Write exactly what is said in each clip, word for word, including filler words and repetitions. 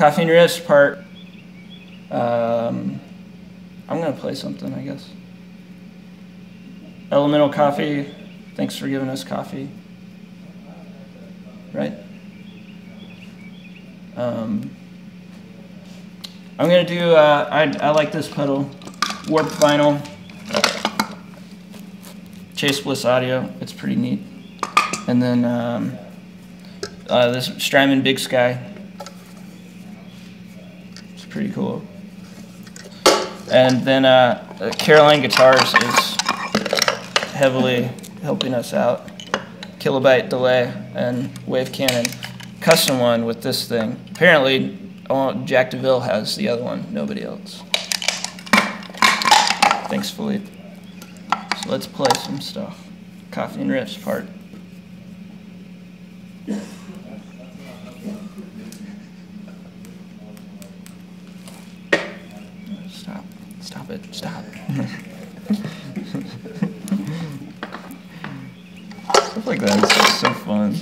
Coffee and Riffs part. Um, I'm going to play something, I guess. Elemental Coffee. Thanks for giving us coffee. Right? Um, I'm going to do, uh, I, I like this pedal, Warp Vinyl, Chase Bliss Audio. It's pretty neat. And then um, uh, this Strymon Big Sky. It's pretty cool. And then uh, Caroline Guitars is heavily helping us out. Kilobyte Delay and Wave Cannon. Custom one with this thing. Apparently, Jack DeVille has the other one, nobody else. Thanks, Philippe. So let's play some stuff. Coffee and Riffs part. Stop. Stop it. Stop. Stuff like that is just so fun.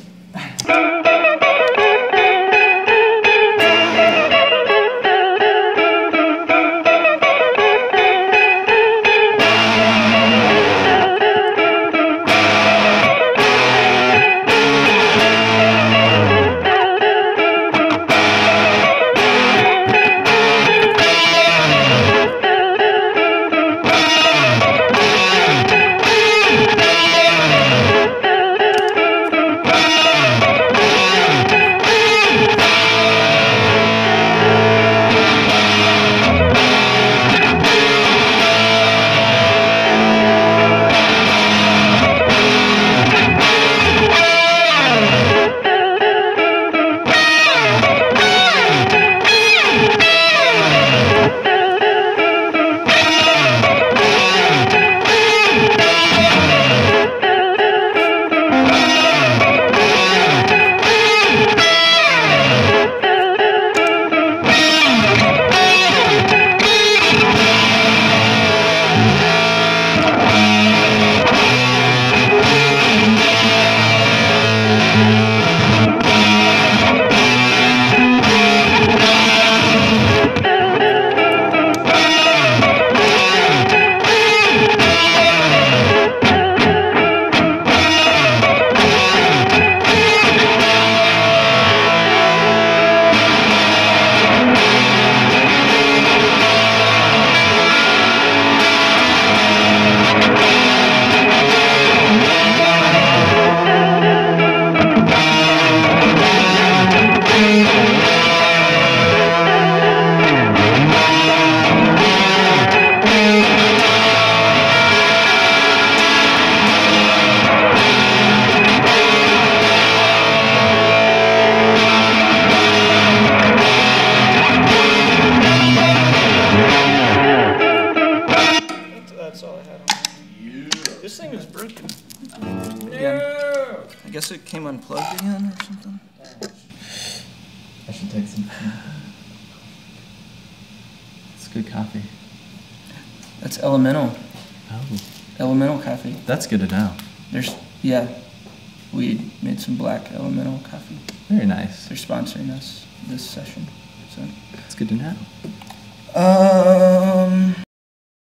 Unplugged again or something? I should take some. It's good coffee. That's Elemental. Oh. Elemental coffee. That's good to know. There's, yeah, we made some black Elemental coffee. Very nice. They're sponsoring us this session. So. That's good to know. Um. Uh,